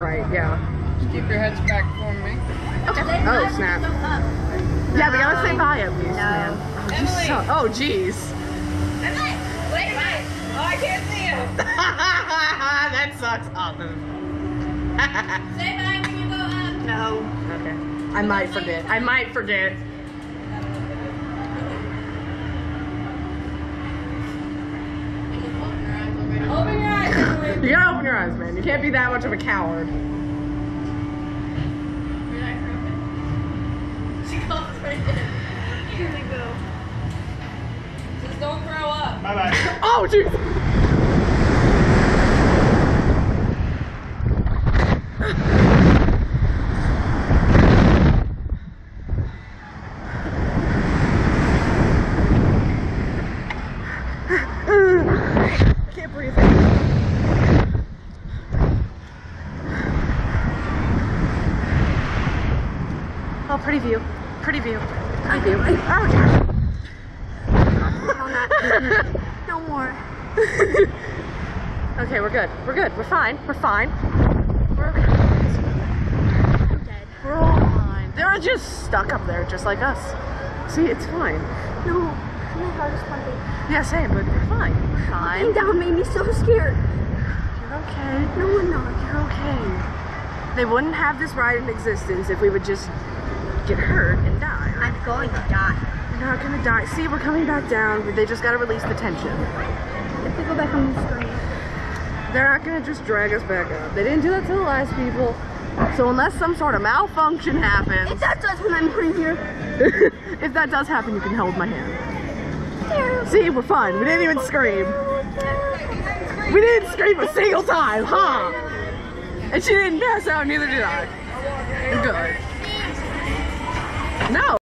Right, yeah. Just keep your heads back for me. Okay. Oh, snap. Yeah, we gotta say bye at least, man. Oh, jeez. Emily, wait, bye. Oh, I can't see you. That sucks. Say bye when you go up. No. Okay. I might forget. I might forget. You gotta open your eyes, man. You can't be that much of a coward. She comes right in. Here they go. Just don't throw up. Bye bye. Oh, jeez. I can't breathe. Oh, pretty view. Pretty view. Pretty view. Oh, gosh. No more. Okay, we're good. We're good. We're fine. We're fine. We're okay. I'm dead. We're all fine. They're just stuck up there, just like us. See, it's fine. No. My heart is pumping. Yeah, same, but we're fine. We're fine. Came down made me so scared. You're okay. No, I'm not. You're okay. They wouldn't have this ride in existence if we would just get hurt and die. Right? I'm going to die. You're not going to die. See, we're coming back down, but they just got to release the tension. If we go back on the screen. They're not going to just drag us back up. They didn't do that to the last people. So unless some sort of malfunction happens. If that does when I'm right here. If that does happen, you can hold my hand. See, we're fine. We didn't even scream. We didn't scream a single time, huh? And she didn't pass out, neither did I.